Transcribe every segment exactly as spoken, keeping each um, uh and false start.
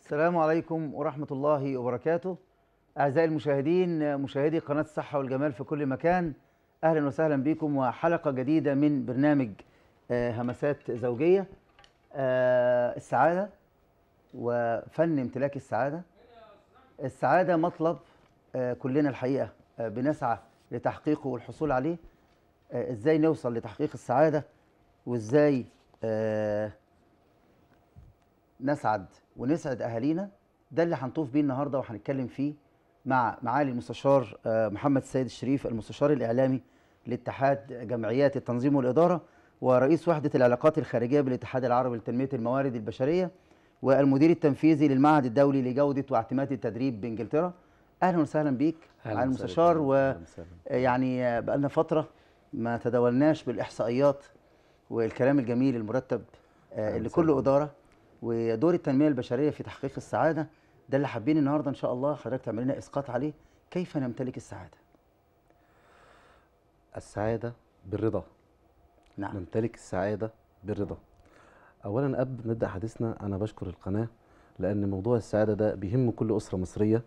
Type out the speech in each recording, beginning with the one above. السلام عليكم ورحمة الله وبركاته. أعزائي المشاهدين، مشاهدي قناة الصحة والجمال في كل مكان، أهلا وسهلا بكم وحلقة جديدة من برنامج همسات زوجية. السعادة وفن امتلاك السعادة. السعادة مطلب كلنا الحقيقة بنسعى لتحقيقه والحصول عليه. إزاي نوصل لتحقيق السعادة وإزاي نسعد ونسعد أهالينا، ده اللي هنطوف بيه النهارده وهنتكلم فيه مع معالي المستشار محمد السيد الشريف، المستشار الإعلامي لاتحاد جمعيات التنظيم والإدارة ورئيس وحدة العلاقات الخارجية بالاتحاد العربي لتنمية الموارد البشرية والمدير التنفيذي للمعهد الدولي لجودة واعتماد التدريب بإنجلترا. أهلا وسهلا بيك على المستشار. ويعني بقالنا فترة ما تداولناش بالإحصائيات والكلام الجميل المرتب اللي كله إدارة ودور التنمية البشرية في تحقيق السعادة، ده اللي حابين النهاردة إن شاء الله حضرتك تعمل لنا إسقاط عليه. كيف نمتلك السعادة؟ السعادة بالرضا. نعم، نمتلك السعادة بالرضا. أولا قبل نبدأ حديثنا أنا بشكر القناة، لأن موضوع السعادة ده بيهم كل أسرة مصرية.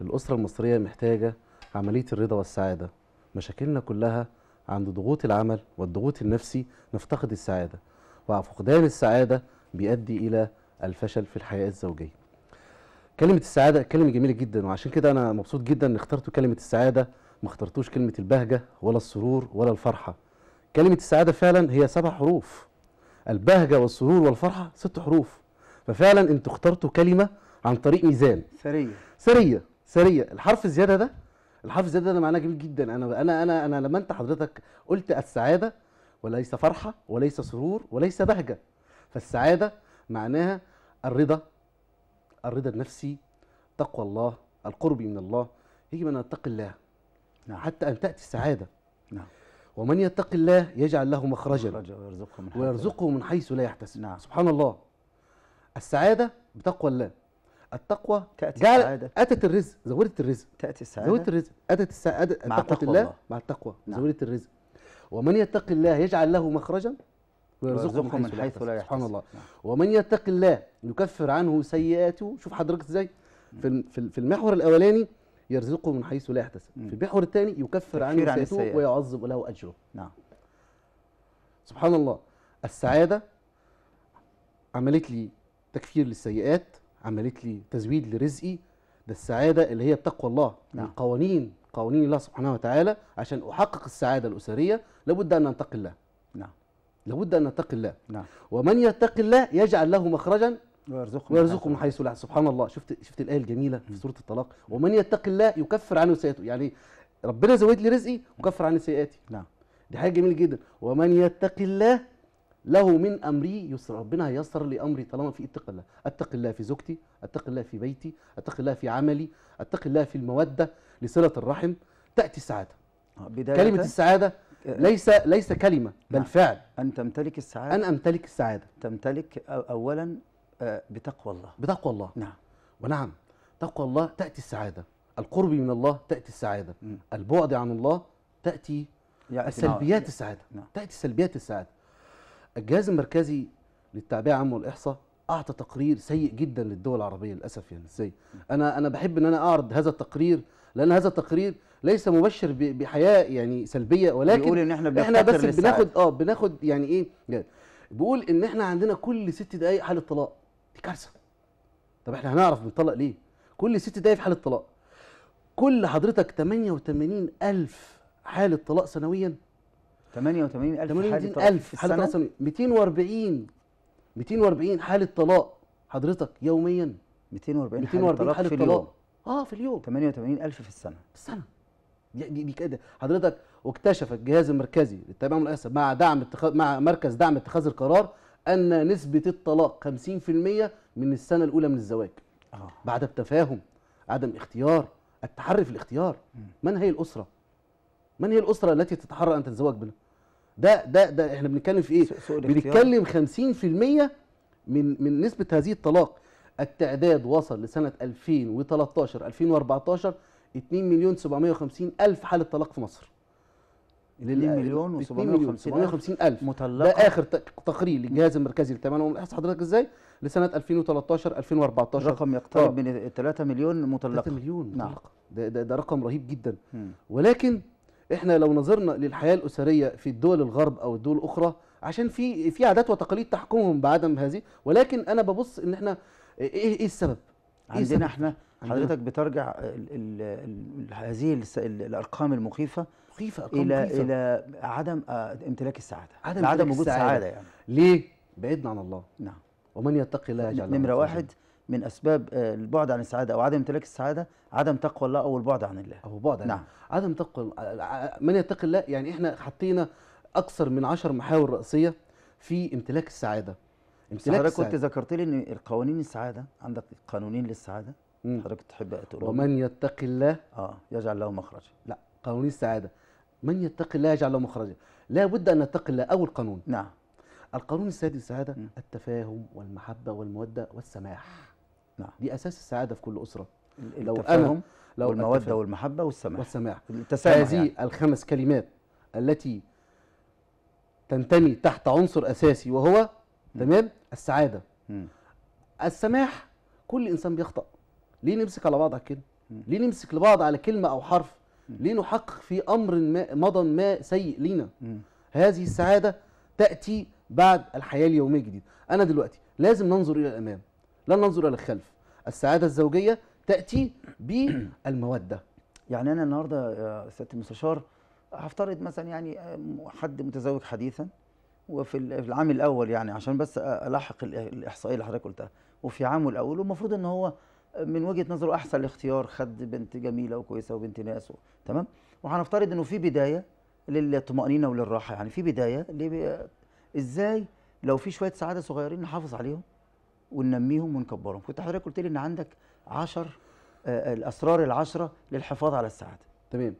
الأسرة المصرية محتاجة عملية الرضا والسعادة. مشاكلنا كلها عند ضغوط العمل والضغوط النفسي نفتقد السعادة، وفقدان السعادة بيؤدي إلى الفشل في الحياة الزوجية. كلمة السعادة كلمة جميلة جدا، وعشان كده أنا مبسوط جدا إن اخترت كلمة السعادة، ما اخترتوش كلمة البهجة ولا السرور ولا الفرحة. كلمة السعادة فعلا هي سبع حروف، البهجة والسرور والفرحة ست حروف. ففعلا أنتوا اخترتوا كلمة عن طريق ميزان. سرية سرية سرية. الحرف الزيادة ده الحرف الزيادة ده معناه جميل جدا. أنا أنا أنا أنا لما أنت حضرتك قلت السعادة وليس فرحة وليس سرور وليس بهجة، فالسعادة معناها الرضا، الرضا النفسي، تقوى الله، القرب من الله. يجب أن نتقي الله حتى أن تأتي السعادة. نعم. ومن يتقي الله يجعل له مخرجا ويرزقه من حيث لا يحتسب. نعم. سبحان الله. السعادة بتقوى الله. التقوى تأتي السعادة. أتت الرزق، زودت الرزق. تأتي السعادة. زودت الرزق، أتت السعادة مع تقوى الله. الله مع التقوى. نعم. زودت الرزق. ومن يتقي الله يجعل له مخرجا ويرزقه من حيث لا يحتسب. سبحان الله. نعم. ومن يتقي الله يكفر عنه سيئاته. شوف حضرتك ازاي في في المحور الاولاني يرزقه من حيث لا يحتسب، في المحور الثاني يكفر عنه سيئاته ويعظم له اجره. نعم. سبحان الله. السعاده عملت لي تكفير للسيئات، عملت لي تزويد لرزقي. ده السعاده اللي هي بتقوى الله. نعم. قوانين قوانين الله سبحانه وتعالى. عشان احقق السعاده الاسريه لابد ان انتقي الله. نعم. لابد ان نتقي الله. نعم. ومن يتقي الله يجعل له مخرجا ويرزقه ويرزقه من حيث لا يحتسب. سبحان الله. شفت شفت الايه الجميله في سوره الطلاق، ومن يتقي الله يكفر عنه سيئاته. يعني ربنا زود لي رزقي وكفر عني سيئاتي. نعم. دي حاجه جميله جدا. ومن يتقي الله له من امري يسر. ربنا هيسر لي امري طالما في اتقي الله. اتقي الله في زوجتي، اتقي الله في بيتي، اتقي الله في عملي، اتقي الله في الموده لصله الرحم، تاتي السعاده. بداية كلمه السعاده ليس ليس كلمة بل فعل. أن تمتلك السعادة. أن أمتلك السعادة. تمتلك أولا بتقوى الله. بتقوى الله. نعم. ونعم، تقوى الله تأتي السعادة. القرب من الله تأتي السعادة. م. البعد عن الله تأتي السلبيات. نعم. السعادة. نعم. تأتي سلبيات السعادة. الجهاز المركزي للتعبئة العامة والإحصاء أعطى تقرير سيء جدا للدول العربية للأسف. يعني ازاي؟ أنا أنا بحب إن أنا أعرض هذا التقرير، لأن هذا التقرير ليس مبشر بحياه يعني سلبيه، ولكن بيقول ان احنا احنا بس بناخد اه بناخد يعني ايه يعني بيقول ان احنا عندنا كل ست دقائق حاله طلاق. دي كارثه. طب احنا هنعرف بنطلق ليه؟ كل ست دقائق في حاله طلاق. كل حضرتك ثمانية وثمانين ألف حاله طلاق سنويا. ثمانية وثمانين ألف حاله طلاق سنويا. مئتين وأربعين مئتين وأربعين حاله طلاق حضرتك يوميا. مئتين وأربعين حاله طلاق في اليوم. اه في اليوم. ثمانية وثمانين ألف في السنه. في السنه دي دي كده حضرتك. واكتشف الجهاز المركزي للتعبئة والإحصاء مع دعم اتخاذ مع مركز دعم اتخاذ القرار ان نسبه الطلاق خمسين في المية من السنه الاولى من الزواج. آه. بعد التفاهم، عدم اختيار، التحري في الاختيار. م. من هي الاسره؟ من هي الاسره التي تتحرى ان تتزوج بنا؟ ده ده ده احنا بنتكلم في ايه؟ بنتكلم خمسين في المية من من نسبه هذه الطلاق. التعداد وصل لسنه ألفين وثلاثة عشر ألفين وأربعة عشر مليونين وسبعمئة وخمسين ألف حالة طلاق في مصر. مليون وسبعمية وخمسين ألف مطلقة. ده آخر تقرير للجهاز المركزي للتعبئة العامة والإحصاء حضرتك إزاي؟ لسنة ألفين وتلتاشر ألفين وأربعتاشر رقم يقترب من ثلاثة مليون مطلقة. ثلاثة مليون مطلقة، ده, ده, ده رقم رهيب جدا. م. ولكن احنا لو نظرنا للحياة الأسرية في الدول الغرب أو الدول الأخرى، عشان في في عادات وتقاليد تحكمهم بعدم هذه، ولكن أنا ببص إن احنا إيه, إيه السبب؟ إيه عندنا السبب؟ احنا حضرتك بترجع ال ال ال هذه الارقام المخيفه مخيفه الى مخيفة. الى عدم امتلاك السعاده، عدم, عدم وجود سعاده يعني. ليه؟ بعدنا عن الله. نعم. ومن يتقي الله يجعل له نمره واحد من اسباب البعد عن السعاده او عدم امتلاك السعاده عدم تقوى الله او البعد عن الله او بعد عن نعم عدم تقوى من يتقي الله. يعني احنا حطينا اكثر من عشر محاور رئيسيه في امتلاك السعاده. امتلاك حضرتك كنت ذكرت لي ان القوانين السعاده عندك قانونين للسعاده. حضرتك تحب تقول ومن يتقي الله اه يجعل له مخرجا. لا، قانون السعاده من يتقي الله يجعل له مخرجا. لا بد ان نتقي الله. اول قانون. نعم. القانون السادس للسعاده التفاهم والمحبه والموده والسماح. نعم. دي اساس السعاده في كل اسره. التفاهم لو والموده والمحبه والسماح والسماح هذه يعني. الخمس كلمات التي تنتمي تحت عنصر اساسي وهو تمام السعاده. م. السماح، كل انسان بيخطأ. ليه نمسك على بعض على كده؟ ليه نمسك لبعض على كلمة أو حرف؟ ليه نحقق في أمر ما مضى ما سيء لينا؟ هذه السعادة تأتي بعد الحياة اليومية الجديدة. أنا دلوقتي لازم ننظر إلى الأمام، لا ننظر إلى الخلف. السعادة الزوجية تأتي بالمودة. يعني أنا النهاردة يا سيادة المستشار هفترض مثلا يعني حد متزوج حديثا، وفي العام الأول يعني عشان بس ألاحق الإحصائية اللي حضرتك قلتها، وفي عامه الأول المفروض إن هو من وجهه نظره احسن الاختيار، خد بنت جميله وكويسه وبنت ناس تمام، وهنفترض انه في بدايه للطمانينه وللراحه، يعني في بدايه ازاي لو في شويه سعاده صغيرين نحافظ عليهم وننميهم ونكبرهم. كنت حضرتك قلت لي ان عندك عشر آه الاسرار العشره للحفاظ على السعاده. تمام.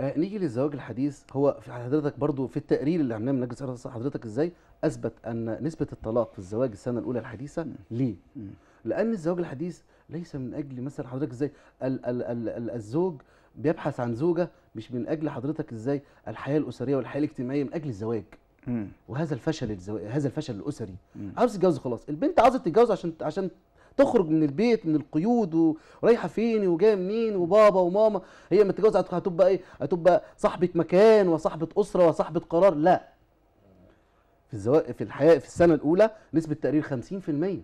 آه نيجي للزواج الحديث. هو في حضرتك برضو في التقرير اللي عملناه من مجلس الصحه حضرتك ازاي اثبت ان نسبه الطلاق في الزواج السنه الاولى الحديثه ليه؟ لان الزواج الحديث ليس من اجل مثلا حضرتك ازاي ال ال ال الزوج بيبحث عن زوجه، مش من اجل حضرتك ازاي الحياه الاسريه والحياه الاجتماعيه، من اجل الزواج. مم. وهذا الفشل الزواج، هذا الفشل الاسري. مم. عاوز تتجوز خلاص، البنت عاوزه تتجوز عشان عشان تخرج من البيت من القيود ورايحه فين وجايه منين وبابا وماما. هي ما تتجوز هتبقى ايه؟ هتبقى صاحبه مكان وصاحبه اسره وصاحبه قرار. لا، في الزواج في الحياه في السنه الاولى نسبه تقرير خمسين في المية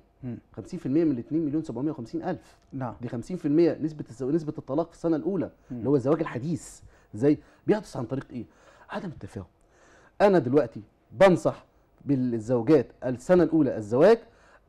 خمسين في المية من اتنين مليون سبعمية وخمسين ألف. نعم. دي خمسين في المية نسبة الزو... نسبة الطلاق في السنة الأولى اللي هو الزواج الحديث. زي بيحدث عن طريق إيه؟ عدم التفاهم. أنا دلوقتي بنصح بالزوجات السنة الأولى الزواج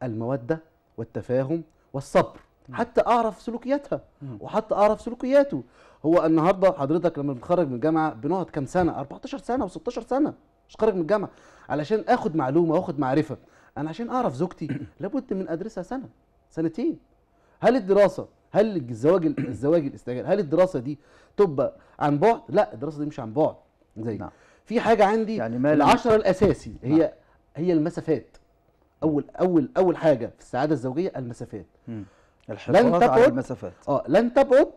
المودة والتفاهم والصبر. مم. حتى أعرف سلوكياتها. مم. وحتى أعرف سلوكياته. هو النهارده حضرتك لما بنتخرج من الجامعة بنقعد كام سنة؟ أربعتاشر سنة وستاشر سنة مش خارج من الجامعة علشان آخد معلومة وآخد معرفة. أنا عشان أعرف زوجتي لابد من أدرسها سنة سنتين. هل الدراسة هل الزواج الزواج الاستعجال هل الدراسة دي تبقى عن بعد؟ لا، الدراسة دي مش عن بعد. زي نعم. في حاجة عندي يعني العشرة الأساسي هي نعم. هي المسافات. أول أول أول حاجة في السعادة الزوجية المسافات. مم. الحفاظ على المسافات. اه لن تبعد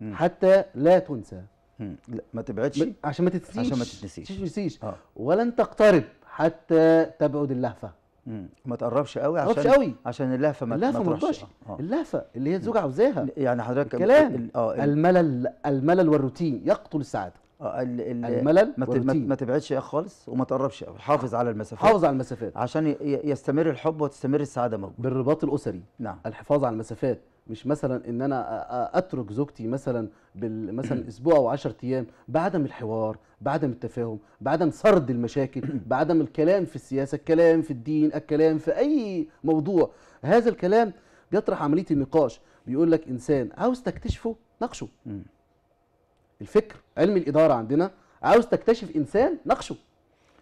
مم. حتى لا تنسى. مم. لا، ما تبعدش عشان ما تتنسيش عشان ما تتنسيش تتنسيش آه. ولن تقترب حتى تبعد اللهفة. امم ما تقربش قوي عشان قوي. عشان اللهفه ما اللهفة ما تروحش. آه. اللهفه اللي هي الزوجه عاوزاها يعني حضرتك الكلام. اه الملل الملل والروتين يقتل السعاده. اه الملل والروتين. ما تبعدش يا خالص وما تقربش قوي. حافظ على المسافات حافظ على المسافات عشان يستمر الحب وتستمر السعاده موجوده بالرباط الاسري. نعم. الحفاظ على المسافات مش مثلا ان انا اترك زوجتي مثلا بال مثلا اسبوع او عشرة ايام بعدم الحوار، بعدم التفاهم، بعدم سرد المشاكل، بعدم الكلام في السياسه، الكلام في الدين، الكلام في اي موضوع. هذا الكلام بيطرح عمليه النقاش. بيقول لك انسان عاوز تكتشفه ناقشه. الفكر علم الاداره عندنا عاوز تكتشف انسان ناقشه.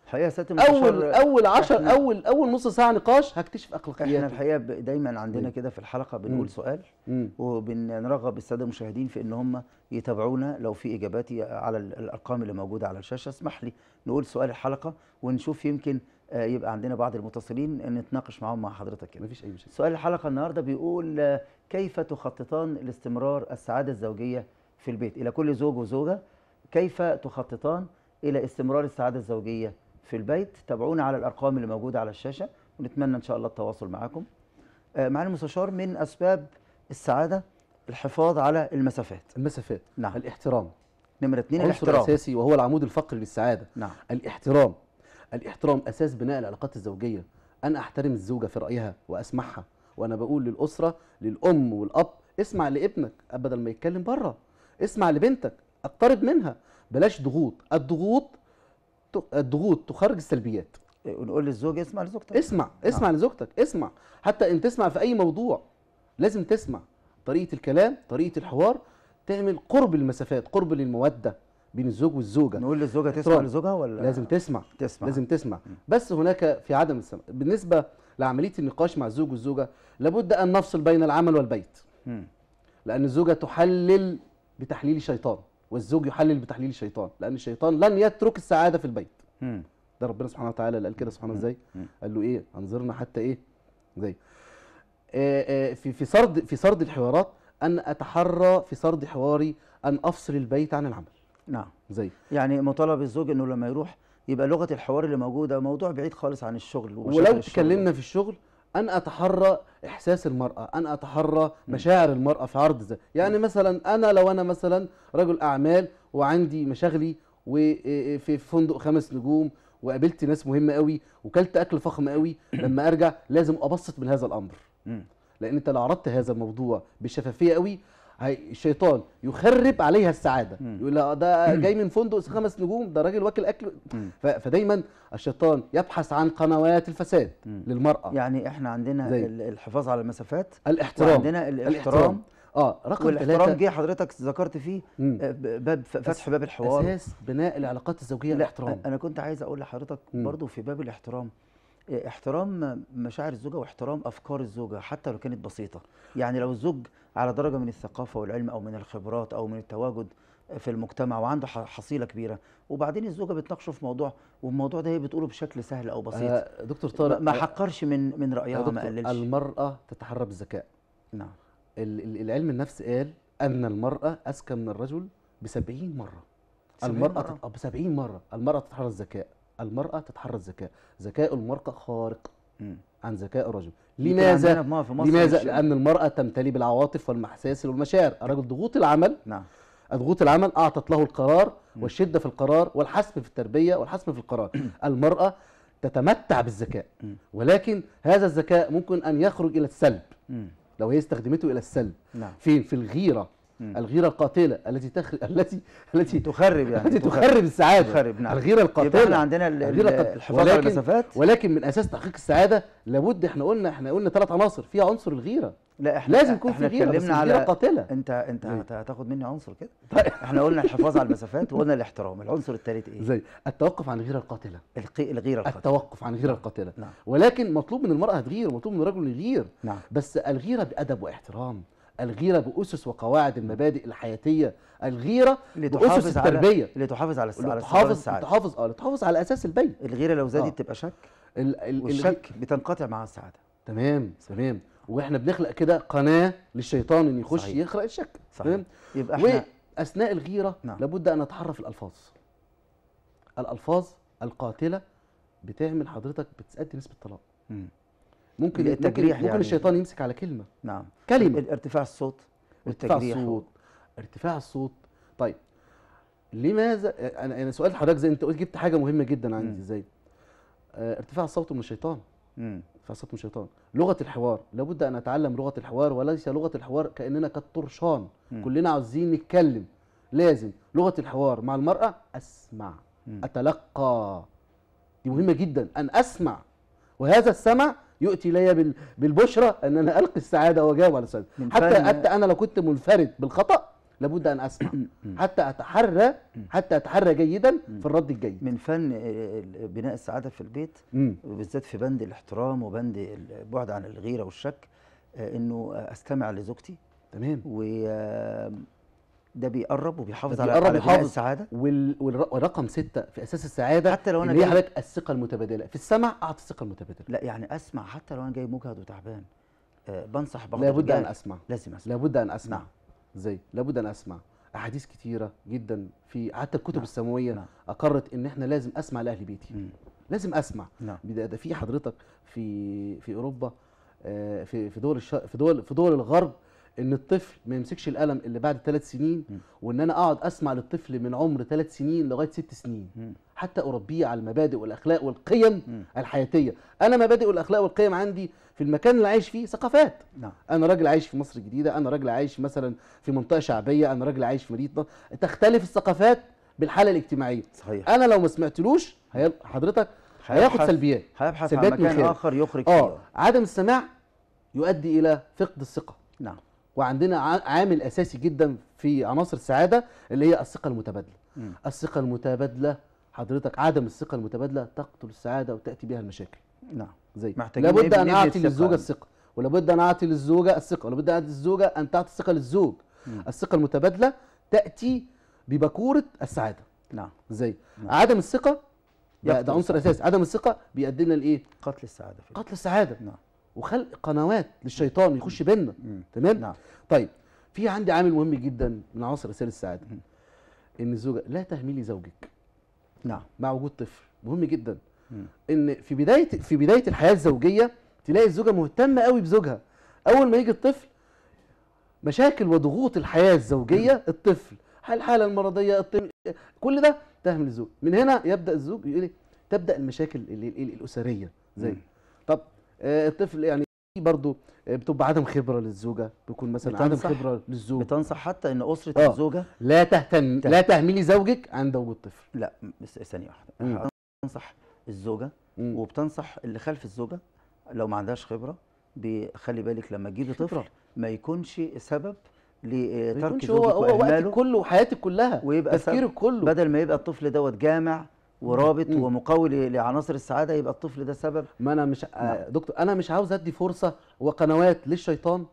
الحقيقه يا سياده اول اول عشر اول اول نص ساعه نقاش هكتشف اخلاقياته. احنا الحقيقه دايما عندنا كده في الحلقه بنقول سؤال وبنرغب الساده المشاهدين في ان هم يتابعونا لو في اجابات على الارقام اللي موجوده على الشاشه. اسمح لي نقول سؤال الحلقه ونشوف يمكن يبقى عندنا بعض المتصلين نتناقش معاهم مع حضرتك كده. مفيش اي مشكله. سؤال الحلقه النهارده بيقول كيف تخططان لاستمرار السعاده الزوجيه في البيت؟ الى كل زوج وزوجه كيف تخططان إلى استمرار السعادة الزوجية في البيت. تابعونا على الأرقام اللي موجودة على الشاشة، ونتمنى إن شاء الله التواصل معكم. معالي المستشار، من أسباب السعادة الحفاظ على المسافات. المسافات، نعم. الاحترام نمرة اثنين، الاحترام أساسي وهو العمود الفقري للسعادة. نعم. الاحترام، الاحترام أساس بناء العلاقات الزوجية. أنا أحترم الزوجة في رأيها وأسمعها، وأنا بقول للأسرة، للأم والأب، اسمع لابنك بدل ما يتكلم بره، اسمع لبنتك، اقترب منها، بلاش ضغوط، الضغوط الضغوط تخرج السلبيات. ونقول للزوج اسمع لزوجتك، اسمع اسمع آه. لزوجتك، اسمع، حتى ان تسمع في اي موضوع لازم تسمع، طريقه الكلام، طريقه الحوار، تعمل قرب المسافات، قرب للموده بين الزوج والزوجه. نقول للزوجه تسمع لزوجها ولا لازم تسمع؟ تسمع، لازم تسمع. م. بس هناك في عدم السمع. بالنسبه لعمليه النقاش مع الزوج والزوجه، لابد ان نفصل بين العمل والبيت. م. لان الزوجه تحلل بتحليل الشيطان، والزوج يحلل بتحليل الشيطان، لان الشيطان لن يترك السعاده في البيت. م. ده ربنا سبحانه وتعالى اللي قال كده، سبحانه ازاي؟ قال له ايه؟ انظرنا حتى ايه؟ زي في في سرد في سرد الحوارات، ان اتحرى في سرد حواري ان افصل البيت عن العمل. نعم. زي يعني مطالب الزوج انه لما يروح يبقى لغه الحوار اللي موجوده موضوع بعيد خالص عن الشغل. ولو اتكلمنا في الشغل، ان اتحرى احساس المراه، ان اتحرى مشاعر المراه في عرض زي. يعني م. مثلا انا لو انا مثلا رجل اعمال وعندي مشاغلي وفي فندق خمس نجوم، وقابلت ناس مهمه قوي، وكلت اكل فخم قوي، لما ارجع لازم ابسط من هذا الامر. لان انت لو عرضت هذا الموضوع بشفافيه قوي، الشيطان يخرب عليها السعاده، يقول لا ده جاي من فندق خمس نجوم، ده راجل واكل اكل. فدايما الشيطان يبحث عن قنوات الفساد للمراه. يعني احنا عندنا زي. الحفاظ على المسافات، الاحترام، عندنا الاحترام. اه رقم ثلاثة، والاحترام جه حضرتك ذكرت فيه باب فتح باب الحوار، اساس بناء العلاقات الزوجيه الاحترام. انا كنت عايز اقول لحضرتك برضو في باب الاحترام، احترام مشاعر الزوجه واحترام افكار الزوجه حتى لو كانت بسيطه. يعني لو الزوج على درجه من الثقافه والعلم او من الخبرات او من التواجد في المجتمع وعنده حصيله كبيره، وبعدين الزوجه بتناقشه في موضوع، والموضوع ده هي بتقوله بشكل سهل او بسيط، آه دكتور طارق ما حقرش من من رايها، ما قللش. المراه تتحرى بالذكاء. نعم. العلم النفس قال ان المراه اذكى من الرجل ب سبعين مره. المراه ب سبعين مره المراه تتحرى الذكاء، المراه تتحرى الذكاء، ذكاء المرأة خارق عن ذكاء الرجل. لماذا؟ لماذا؟ لان المراه تمتلي بالعواطف والمحاسيس والمشاعر. الرجل ضغوط العمل، نعم، ضغوط العمل اعطت له القرار والشده في القرار والحسم في التربيه والحسم في القرار. المراه تتمتع بالذكاء، ولكن هذا الذكاء ممكن ان يخرج الى السلب لو هي استخدمته الى السلب. نعم. فين؟ في الغيره، مم. الغيره القاتله التي تخرب، التي التي تخرب، يعني التي تخرب, تخرب السعاده. تخرب. نعم. الغيره القاتله. يبقى عندنا الحفاظ على المسافات، ولكن من اساس تحقيق السعاده لابد، احنا قلنا احنا قلنا ثلاث عناصر، في عنصر الغيره. لا احنا لازم يكون في غيره، بس الغيره قاتله. انت انت هتاخد مني عنصر كده. طيب. احنا قلنا الحفاظ على المسافات، وقلنا الاحترام، العنصر الثالث ايه؟ زي التوقف عن الغيره القاتله. الغيره القاتله، التوقف عن الغيره القاتله. نعم. ولكن مطلوب من المراه تغير، مطلوب من الرجل يغير. نعم. بس الغيره بادب واحترام، الغيرة بأسس وقواعد المبادئ الحياتية، الغيرة بأسس التربية، اللي تحافظ على السعادة، تحافظ اه تحافظ على أساس البيت. الغيرة لو زادت آه. تبقى شك، ال ال والشك ال بتنقطع مع السعادة. تمام تمام. واحنا بنخلق كده قناة للشيطان إن يخش صحيح. يخرق الشك. تمام. يبقى احنا وأثناء الغيرة، نعم، لابد أن نتحرى في الألفاظ. الألفاظ القاتلة بتعمل حضرتك بتأدي نسبة طلاق. امم ممكن التجريح، ممكن يعني الشيطان يمسك على كلمه. نعم. كلمه، ارتفاع الصوت والتجريح، الصوت، ارتفاع الصوت. طيب لماذا؟ انا انا سؤال حضرتك زي انت قلت، جبت حاجه مهمه جدا عندي. ازاي؟ آه ارتفاع الصوت من الشيطان. امم ارتفاع الصوت من الشيطان. لغه الحوار، لابد ان اتعلم لغه الحوار، وليس لغه الحوار كاننا كالطرشان كلنا عاوزين نتكلم. لازم لغه الحوار مع المراه، اسمع، مم. اتلقى، دي مهمه جدا ان اسمع، وهذا السمع يؤتي لي بالبشرى ان انا القي السعاده واجاوب على السعاده. حتى حتى انا لو كنت منفرد بالخطا لابد ان اسمع، حتى اتحرى حتى اتحرى جيدا في الرد الجيد. من فن بناء السعاده في البيت، وبالذات في بند الاحترام وبند البعد عن الغيره والشك، انه استمع لزوجتي. تمام. وده بيقرب وبيحافظ على بناء السعاده. والرقم ستة في اساس السعاده، حتى لو انا جاي حضرتك الثقه المتبادله في السمع، اعطي الثقه المتبادله. لا يعني اسمع حتى لو انا جاي مجهد وتعبان. أه بنصح، باخد بالي، لابد ان اسمع، لازم اسمع، لابد ان اسمع. نعم. زي لابد ان اسمع. احاديث كتيره جدا في حتى الكتب نعم. السماويه نعم. اقرت ان احنا لازم اسمع لاهل بيتي. مم. لازم اسمع. نعم. ده في حضرتك في في اوروبا آه في في دول الش... في دول في دول الغرب ان الطفل ما يمسكش القلم اللي بعد ثلاث سنين. مم. وان انا اقعد اسمع للطفل من عمر ثلاث سنين لغايه ست سنين. مم. حتى اربيه على المبادئ والاخلاق والقيم. مم. الحياتيه. انا مبادئ والاخلاق والقيم عندي في المكان اللي عايش فيه ثقافات. نعم. انا راجل عايش في مصر الجديده، انا راجل عايش مثلا في منطقه شعبيه، انا راجل عايش في مدينه، تختلف الثقافات بالحاله الاجتماعيه. صحيح. انا لو ما سمعتلوش حضرتك هياخد سلبيات، هيبحث عن مكان اخر يخرج فيه. اه عدم السماع يؤدي الى فقد الثقه. نعم. وعندنا عامل اساسي جدا في عناصر السعاده اللي هي الثقه المتبادله. م. الثقه المتبادله حضرتك عدم الثقه المتبادله تقتل السعاده وتاتي بها المشاكل. نعم. زي لابد ان اعطي للزوجه الثقه، ولابد ان اعطي للزوجه الثقه، ولابد ان الزوجه ان تعطي الثقه للزوج. م. الثقه المتبادله تاتي ببكوره السعاده. نعم. زي نعم. عدم الثقه ده عنصر اساسي، عدم الثقه بيؤدي لنا لايه؟ قتل السعاده. فيه. قتل السعاده. نعم. وخلق قنوات للشيطان يخش بينا. تمام؟ نعم. طيب في عندي عامل مهم جدا من عناصر رسائل السعاده ان الزوجه لا تهملي زوجك. نعم. مع وجود طفل مهم جدا. مم. ان في بدايه في بدايه الحياه الزوجيه تلاقي الزوجه مهتمه قوي بزوجها، اول ما يجي الطفل مشاكل وضغوط الحياه الزوجيه. مم. الطفل، الحاله المرضيه، الطفل، كل ده تهمل الزوج. من هنا يبدا الزوج يقول تبدا المشاكل الاسريه زي مم. طب الطفل يعني برضه بتبقى عدم خبره للزوجه، بيكون مثلا عدم خبره للزوج. بتنصح حتى ان اسره الزوجه لا تهتم لا تهملي زوجك عند وجود طفل. لا بس ثانيه واحده، بتنصح الزوجه مم. وبتنصح اللي خلف الزوجه لو ما عندهاش خبره، بخلي بالك لما تجيبي طفل ما يكونش سبب لترك زوجك وإهماله، وقتك كله وحياتك كلها ويبقى تفكيرك كله، بدل ما يبقى الطفل دوت جامع ورابط مم. ومقاول لعناصر السعاده، يبقى الطفل ده سبب. ما انا مش آه دكتور، انا مش عاوز ادي فرصه وقنوات للشيطان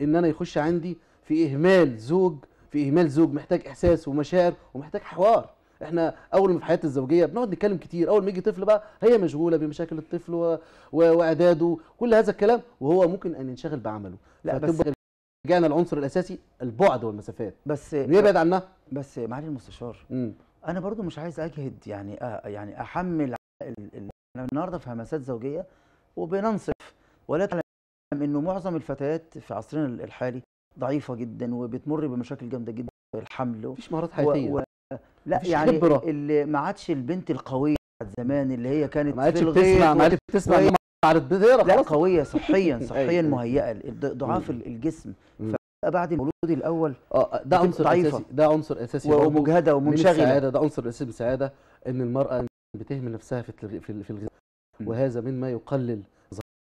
ان انا يخش عندي في اهمال زوج، في اهمال زوج محتاج احساس ومشاعر ومحتاج حوار. احنا اول ما في حياتنا الزوجيه بنقعد نتكلم كتير، اول ما يجي طفل بقى هي مشغوله بمشاكل الطفل و... و... واعداده كل هذا الكلام، وهو ممكن ان ينشغل بعمله. لا بس رجعنا العنصر الاساسي البعد والمسافات، بس نبعد عنها. بس معالي المستشار مم. انا برضو مش عايز اجهد يعني آه يعني احمل النهارده في همسات زوجيه وبننصف، ولكن انه معظم الفتيات في عصرنا الحالي ضعيفه جدا وبتمر بمشاكل جامده جدا، الحمل مفيش مهارات حياتيه و... لا يعني خبرة. اللي ما عادش البنت القويه بتاعت زمان اللي هي كانت ما عادش بتسمع، ما عادش بتسمع و... لا قويه صحيا صحيا مهيئه، ضعاف الجسم بعد المولود الاول اه ده عنصر اساسي، ده عنصر اساسي ومجهده ومنشغله. ده عنصر اساسي من السعاده ان المراه بتهمل نفسها في في الغذاء، وهذا مما يقلل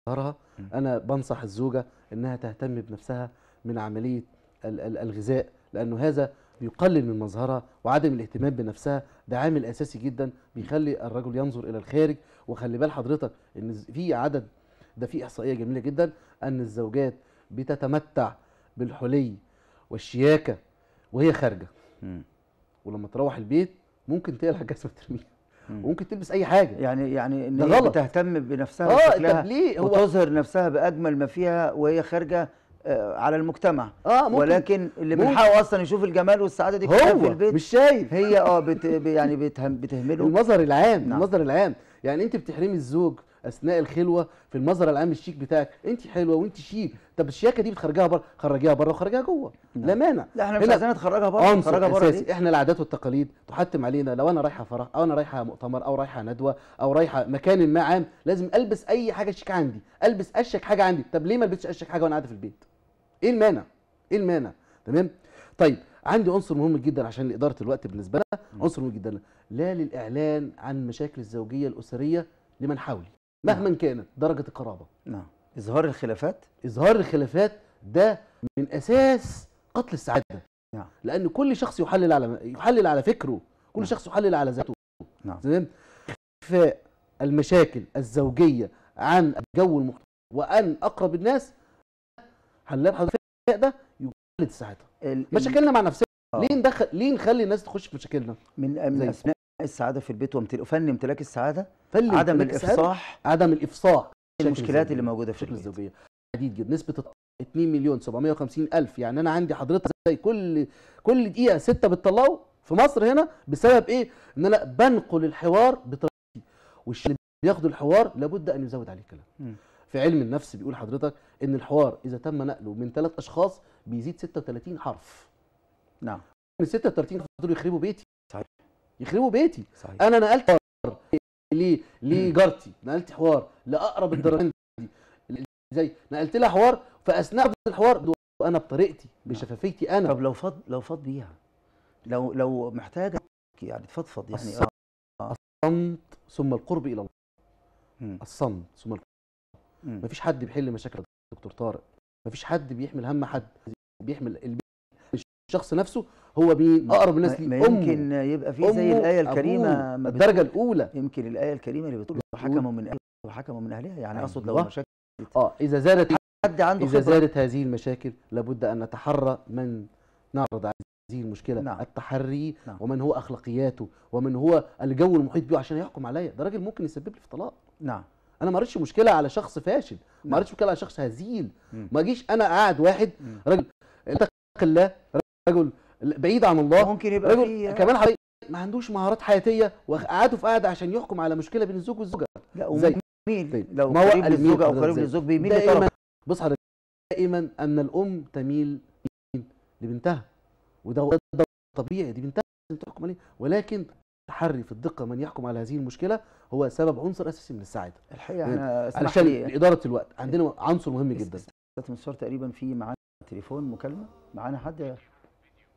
ظهرها. انا بنصح الزوجه انها تهتم بنفسها من عمليه الغذاء، لانه هذا بيقلل من مظهرها، وعدم الاهتمام بنفسها ده عامل اساسي جدا بيخلي الرجل ينظر الى الخارج. وخلي بال حضرتك ان في عدد، ده في احصائيه جميله جدا ان الزوجات بتتمتع بالحلي والشياكه وهي خارجه، ولما تروح البيت ممكن تقلع الجزمه ترميها، وممكن تلبس اي حاجه. يعني يعني ان هي بتهتم بنفسها وشكلها وتظهر نفسها باجمل ما فيها وهي خارجه على المجتمع. آه ولكن اللي من حقه اصلا يشوف الجمال والسعاده دي كلها في البيت، مش شايف هي اه بت يعني بتهمله المظهر العام. نعم. المظهر العام يعني انت بتحرمي الزوج اثناء الخلوه في المظهر العام الشيك بتاعك، انت حلوه وانت شيك، طب الشياكه دي بتخرجها بره، خرجيها بره وخرجيها جوه. نعم. لا مانع. لا احنا مش عايزين نخرجها بره، نخرجها بره دي احنا العادات والتقاليد تحتم علينا. لو انا رايحه فرح او انا رايحه مؤتمر او رايحه ندوه او رايحه مكان ما عام، لازم البس اي حاجه شيك عندي، البس اشيك حاجه عندي. طب ليه ما البسش اشيك حاجه وانا قاعده في البيت؟ ايه المانع؟ ايه المانع؟ تمام؟ طيب عندي عنصر مهم جدا عشان اداره الوقت بالنسبه لنا، عنصر مهم جدا لا للاعلان عن مشاكل الزوجيه الاسريه لمن حولي مهما كانت درجه القرابه. نعم. اظهار الخلافات، اظهار الخلافات ده من اساس قتل السعاده. نعم. لان كل شخص يحلل على يحلل على فكره، كل نعم. شخص يحلل على ذاته. نعم. تمام. اخفاء المشاكل الزوجيه عن الجو المحيط وان اقرب الناس، حلال حضرتك ده يقلل السعاده. مشاكلنا مع نفسنا آه. ليه ندخل ليه نخلي الناس تخش في مشاكلنا؟ من من اسماء السعاده في البيت وامتلاك فن امتلاك السعاده، عدم الافصاح، عدم الافصاح المشكلات اللي موجوده في الزوجيه عديد جدا، نسبه اتنين مليون سبعمية وخمسين ألف. يعني أنا عندي حضرتك زي كل كل دقيقة ستة بتطلعوا في مصر هنا بسبب إيه؟ إن أنا بنقل الحوار بطريقتي، والشيء اللي بياخدوا الحوار لابد أن يزود عليه كلام. في علم النفس بيقول حضرتك إن الحوار إذا تم نقله من ثلاث أشخاص بيزيد ستة وتلاتين حرف. نعم. من ستة وتلاتين حرف دول يخربوا بيتي. صحيح. يخربوا بيتي. صحيح. أنا نقلت حوار ليه؟ لجارتي، نقلت حوار لأقرب الدرجات دي زي نقلت لها حوار، فاثناء الحوار انا بطريقتي بشفافيتي انا. طب لو فض لو فض بيها، لو لو محتاجه يعني تفضفض يعني. آه. الصمت ثم القرب الى الله. الصمت ثم القرب. مم. مفيش حد بيحل مشاكل دكتور طارق، مفيش حد بيحمل هم حد، بيحمل الشخص نفسه هو مين؟ اقرب الناس ليه؟ يمكن يبقى في زي الايه الكريمه الدرجه الاولى، يمكن الايه الكريمه اللي بتقول وحكموا من اهلها وحكموا من اهلها، يعني اقصد لو مشاكل اه اذا زادت حد عنده اذا خطر. زادت هذه المشاكل لابد ان نتحرى من نعرض على هذه المشكله. نعم. التحري. نعم. ومن هو اخلاقياته ومن هو الجو المحيط بيه عشان يحكم عليا. ده راجل ممكن يسبب لي في طلاق. نعم. انا ما قريتش مشكله على شخص فاشل. نعم. ما قريتش مشكله على شخص هزيل. مم. ما اجيش انا قاعد واحد. مم. راجل اتق الله، رجل بعيد عن الله، ممكن يبقى رجل كمان حقيقي ما عندوش مهارات حياتيه وقعده في قاعده عشان يحكم على مشكله بين الزوج والزوجه. لا وزي مين لو ما هو قريب للزوجه او قريب للزوج بيميل لطرف. بص حضرتك، دائما ان الام تميل لبنتها، وده ده طبيعي، دي بنتها لازم تحكم عليه، ولكن التحري في الدقه من يحكم على هذه المشكله هو سبب عنصر اساسي من السعاده. الحقيقه احنا علشان اداره الوقت عندنا عنصر مهم جدا. استاذ منصور تقريبا في معانا تليفون مكالمه، معانا حد،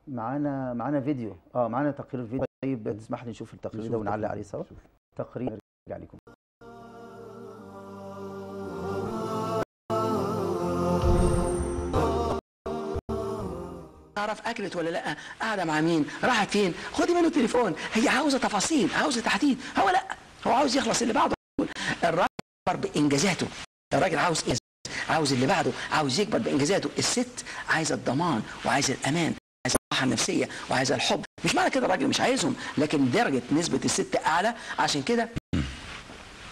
معانا معانا فيديو، اه معانا تقرير فيديو. طيب تسمح لي نشوف التقرير ده ونعلق عليه سوا. تقرير نرجع لكم. تعرف اكلت ولا لا؟ قاعده مع مين؟ راحت فين؟ خدي منه التليفون. هي عاوزه تفاصيل، عاوزه تحديد. هو لا، هو عاوز يخلص اللي بعده. الراجل بانجازاته، الراجل عاوز إنجاز، عاوز اللي بعده، عاوز يكبر بانجازاته. الست عايزه الضمان وعايزه الامان، عايزه الراحه النفسيه وعايزه الحب. مش معنى كده الراجل مش عايزهم، لكن درجه نسبه الست اعلى. عشان كده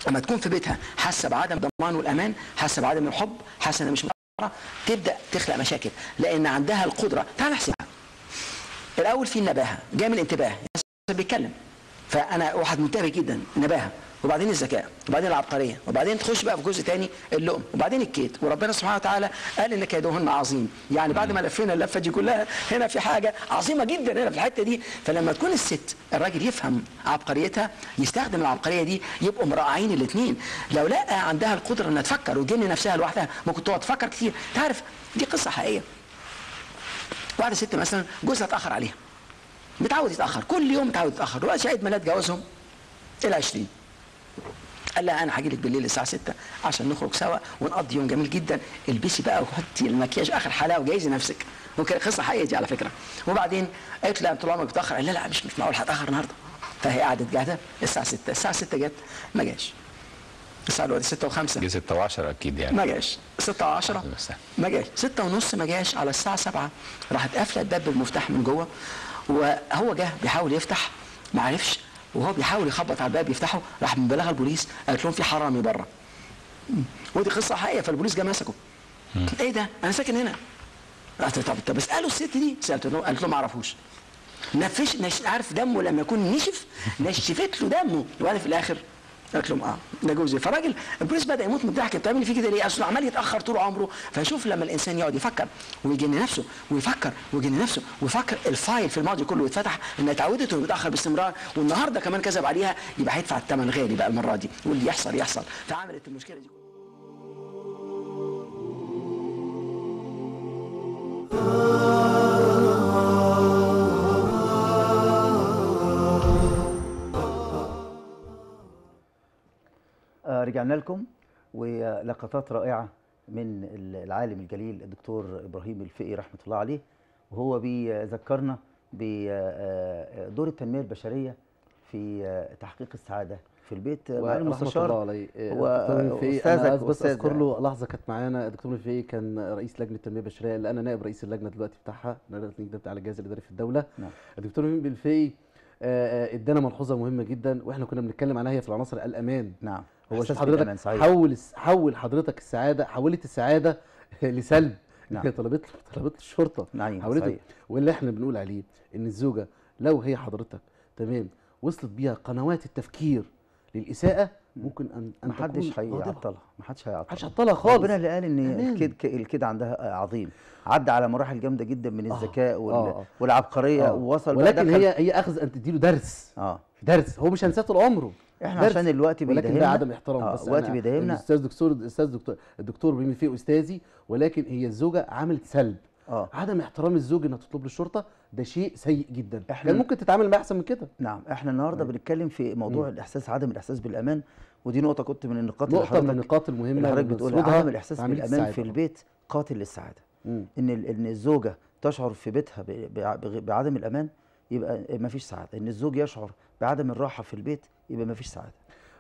لما تكون في بيتها حاسه بعدم الضمان والامان، حاسه بعدم الحب، حاسه ان مش تبدأ تخلق مشاكل، لأن عندها القدرة. تعال احسبها. الأول في النباهة، جاي من الانتباه، بيتكلم. فأنا واحد منتبه جدا، نباهة، وبعدين الذكاء، وبعدين العبقرية، وبعدين تخش بقى في جزء تاني اللؤم، وبعدين الكيد. وربنا سبحانه وتعالى قال إن كيدهن عظيم، يعني بعد ما لفينا اللفة دي كلها هنا في حاجة عظيمة جدا هنا في الحتة دي. فلما تكون الست الراجل يفهم عبقريتها، يستخدم العبقرية دي، يبقوا مراعين الاثنين. لو لقى عندها القدرة إنها تفكر وتجن نفسها لوحدها، ممكن تقعد تفكر كتير. تعرف دي قصة حقيقية. واحدة ست مثلا جوزها اتأخر عليها، متعود يتأخر كل يوم، متعود يتأخر. دلوقتي عيد ميلاد جوازهم العشرين، قال لها انا هاجي لك بالليل الساعه ستة عشان نخرج سوا ونقضي يوم جميل جدا. البسي بقى وحطي المكياج اخر حلاوه وجهزي نفسك. ممكن قصه حقيقيه دي على فكره. وبعدين قالت له طول عمرك بتاخر. قال لا لا مش مش معقول هتاخر النهارده. فهي قعدت قاعده الساعه ستة، الساعه ستة جت ما جاش. الساعه دلوقتي ستة وخمسة، جه ستة وعشرة اكيد يعني ما جاش. ستة وعشرة ما جاش، ستة ونص ما جاش. على الساعه سبعة راحت قافله الباب بالمفتاح من جوه، وهو جه بيحاول يفتح ما عرفش، وهو بيحاول يخبط على الباب يفتحه، راح مبلغ البوليس، قالت لهم في حرامي بره. ودي قصه حقيقيه. فالبوليس جه مسكه. ايه ده؟ انا ساكن هنا. قالت طب طب اسالوا الست دي. سالته قالت له ما اعرفوش. نفش نش... عارف دمه لما يكون نشف، نشفت له دمه. وقال في الاخر قالت لهم اه ده جوزي. فالراجل البوليس بدا يموت من الضحك. بتعملي فيه كده ليه؟ اصل عمال يتاخر طول عمره. فشوف لما الانسان يقعد يفكر ويجن نفسه ويفكر ويجن نفسه ويفكر، الفايل في الماضي كله اتفتح، انها اتعودت وهي بتاخر باستمرار، والنهارده كمان كذب عليها، يبقى هيدفع الثمن غالي بقى المره دي، واللي يحصل يحصل. فعملت المشكله دي. رجعنا لكم ولقطات رائعة من العالم الجليل الدكتور إبراهيم الفقي رحمة الله عليه، وهو بيذكرنا بدور التنمية البشرية في تحقيق السعادة في البيت. والمستشار وأستاذك، بس أذكر له لحظة كانت معانا الدكتور الفقي، كان رئيس لجنة التنمية البشرية اللي أنا نائب رئيس اللجنة دلوقتي بتاعها، لجنة بتاع الجهاز الإداري في الدولة. نعم. الدكتور الفقي ادانا ملحوظة مهمة جدا، وإحنا كنا بنتكلم عنها هي في العناصر الأمان. نعم. هو شوف حضرتك، حول حول حضرتك السعاده، حولت السعاده لسلب، نعم. كانت طلبت طلبت الشرطه حاولته. واللي احنا بنقول عليه ان الزوجه لو هي حضرتك تمام وصلت بيها قنوات التفكير للاساءه ممكن ان ما حدش هيعطلها ما حدش هيعطلها ما حدش هيعطلها خالص. ربنا اللي قال ان الكيد الكيد عندها عظيم، عدى على مراحل جامده جدا من الذكاء آه. وال... آه. والعبقريه آه. ووصل، ولكن هي هي اخذ ان تديله درس اه درس هو مش هنساه طول عمره. احنا عشان الوقت بيداهمنا، ولكن ده عدم احترام آه. بس الوقت بيداهمنا. الاستاذ دكتور الاستاذ دكتور الدكتور ابراهيم الفقي استاذي، ولكن هي الزوجه عملت سلب آه. عدم احترام الزوج انها تطلب للشرطه ده شيء سيء جدا، احنا كان ممكن تتعامل معاه احسن من كده. نعم، احنا النهارده نعم. بنتكلم في موضوع مم. الاحساس، عدم الاحساس بالامان، ودي نقطه كنت من النقاط اللي حضرتك نقطه من النقاط المهمه اللي حضرتك بتقولها. عدم الاحساس بالامان في البيت قاتل للسعاده. مم. ان ان الزوجه تشعر في بيتها بعدم الامان يبقى ما فيش سعاده، ان الزوج يشعر بعدم الراحه في البيت يبقى ما فيش سعاده.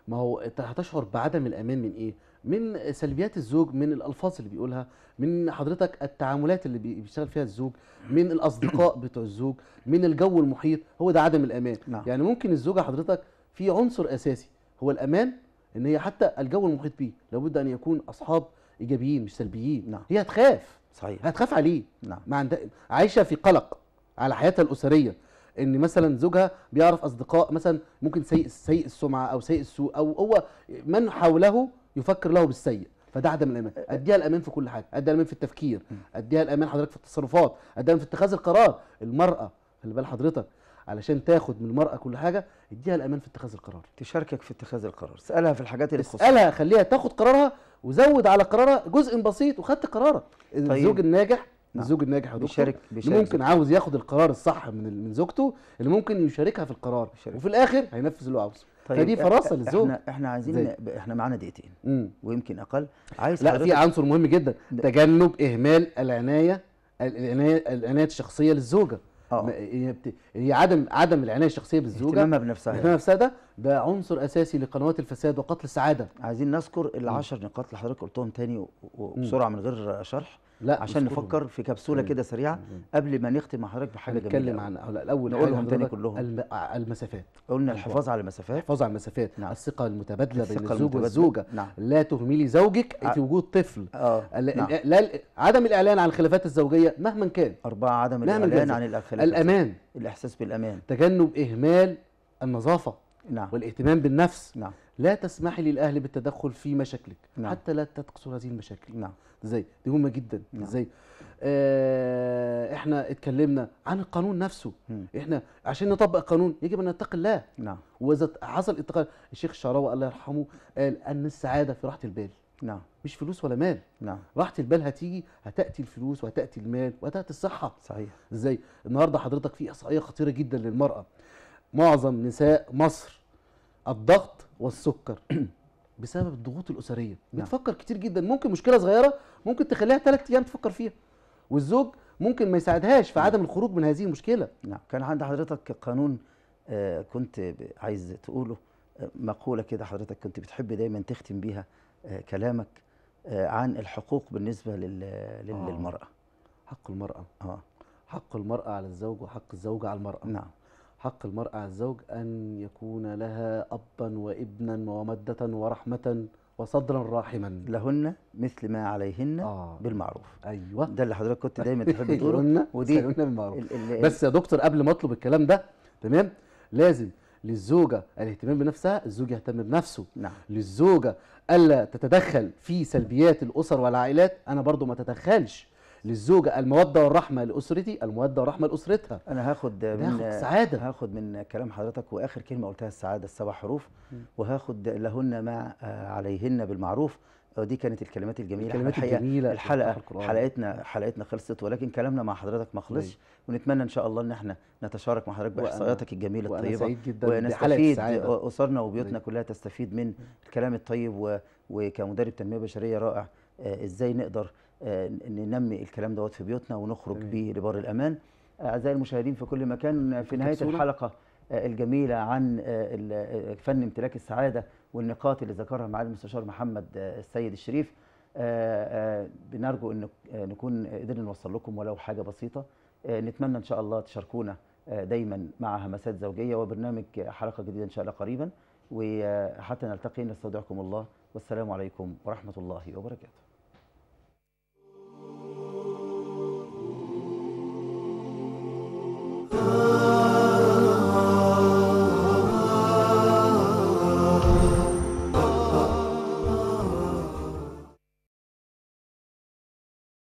ما هو انت هتشعر بعدم الامان من ايه؟ من سلبيات الزوج، من الالفاظ اللي بيقولها، من حضرتك التعاملات اللي بيشتغل فيها الزوج، من الاصدقاء بتوع الزوج، من الجو المحيط، هو ده عدم الامان. نعم. يعني ممكن الزوجه حضرتك في عنصر اساسي هو الامان، ان هي حتى الجو المحيط بيه لابد ان يكون اصحاب ايجابيين مش سلبيين. نعم. هي هتخاف، صحيح هتخاف عليه. نعم. ما عندها، عايشه في قلق على حياتها الاسريه، ان مثلا زوجها بيعرف اصدقاء مثلا ممكن سيء سيء السمعه او سيء السوء، او هو من حوله يفكر له بالسيء، فده عدم الامان. اديها الامان في كل حاجه، اديها الامان في التفكير، اديها الامان حضرتك في التصرفات، اديها في اتخاذ القرار. المراه خلي بال حضرتك علشان تاخد من المراه كل حاجه، اديها الامان في اتخاذ القرار، تشاركك في اتخاذ القرار، اسالها في الحاجات اللي تخصها، اسالها خليها تاخد قرارها وزود على قرارها جزء بسيط وخدت قرارك. طيب. الزوج الناجح نعم. الزوج الناجح بيشارك بيشارك ممكن عاوز ياخد القرار الصح من من زوجته اللي ممكن يشاركها في القرار بيشارك. وفي الاخر هينفذ اللي هو عاوزه. طيب فدي فرصه للزوج. احنا احنا عايزين احنا معانا دقيقتين ويمكن اقل. عايز لا في عنصر مهم جدا، تجنب اهمال العنايه العنايه العنايه الشخصيه للزوجه. اه هي عدم عدم العنايه الشخصيه بالزوجه، اهتمامها بنفسها اهتمامها بنفسها ده عنصر اساسي لقنوات الفساد وقتل السعاده. عايزين نذكر العشر نقاط اللي حضرتك قلتهم تاني وبسرعه من غير شرح، لا عشان نفكر في كبسوله كده سريعه مم. قبل ما نختم مع حضرتك بحاجه جميله نتكلم عن الاول نقولهم تاني كلهم. المسافات، قلنا الحفاظ على المسافات، الحفاظ على المسافات، نعم. الثقه المتبادله بين الزوج والزوجه، نعم. لا تهملي زوجك في وجود طفل، آه. ال... نعم. لا... عدم الاعلان عن الخلافات الزوجيه مهما كان. اربعه عدم الاعلان عن الخلافات. الامان، الاحساس بالامان، تجنب اهمال النظافه، نعم. والاهتمام بالنفس، نعم. لا تسمحي للاهل بالتدخل في مشاكلك، نعم. حتى لا تقصر هذه المشاكل. نعم. ازاي دي مهمه جدا. نعم. ازاي آه احنا اتكلمنا عن القانون نفسه. م. احنا عشان نطبق القانون يجب ان نتقي الله. نعم. واذا حصل اتقان، الشيخ الشعراوي الله يرحمه قال ان السعاده في راحه البال. نعم. مش فلوس ولا مال. نعم. راحه البال هتيجي، هتاتي الفلوس وهتاتي المال وهتاتي الصحه. صحيح. ازاي النهارده حضرتك في احصائيه خطيره جدا للمراه، معظم نساء مصر الضغط والسكر بسبب الضغوط الاسريه. نعم. بتفكر كتير جدا، ممكن مشكله صغيره ممكن تخليها ثلاث ايام تفكر فيها، والزوج ممكن ما يساعدهاش في عدم الخروج من هذه المشكله. نعم. كان عند حضرتك قانون آه كنت عايز تقوله، آه مقوله كده حضرتك كنت بتحب دايما تختم بيها آه كلامك، آه عن الحقوق بالنسبه لل آه. للمراه. حق المراه اه حق المراه على الزوج وحق الزوجه على المراه. نعم. حق المرأة على الزوج أن يكون لها أبا وابنا ومدة ورحمة وصدرا راحما، لهن مثل ما عليهن آه. بالمعروف. أيوة، ده اللي حضرتك كنت دايما تحب تقوله. ودي بالمعروف. ال ال بس يا دكتور قبل ما أطلب الكلام ده، تمام، لازم للزوجة الاهتمام بنفسها، الزوج يهتم بنفسه. نعم. للزوجة ألا تتدخل في سلبيات الأسر والعائلات، أنا برضو ما تتدخلش. للزوجه الموده والرحمه لاسرتي، الموده والرحمه لاسرتها. انا هاخد من سعاده، هاخد من كلام حضرتك واخر كلمه قلتها السعاده، السبع حروف، م. وهاخد لهن ما عليهن بالمعروف. ودي كانت الكلمات الجميله، الكلمات الجميله. الحلقه حلقتنا حلقتنا خلصت، ولكن كلامنا مع حضرتك ما خلصش، ونتمنى ان شاء الله ان احنا نتشارك مع حضرتك باحصائياتك الجميله الطيبه، ونستفيد اسرنا وبيوتنا كلها تستفيد من الكلام الطيب، و... وكمدرب تنميه بشريه رائع آه ازاي نقدر آه ننمي الكلام دوت في بيوتنا ونخرج بيه لبر الامان. اعزائي المشاهدين في كل مكان، في نهايه الحلقه آه الجميله عن آه فن امتلاك السعاده والنقاط اللي ذكرها معالي المستشار محمد آه السيد الشريف، آه آه بنرجو ان نكون قدرنا نوصل لكم ولو حاجه بسيطه. آه نتمنى ان شاء الله تشاركونا آه دايما مع همسات زوجيه، وبرنامج حلقه جديده ان شاء الله قريبا، وحتى نلتقي نستودعكم الله، والسلام عليكم ورحمة الله وبركاته.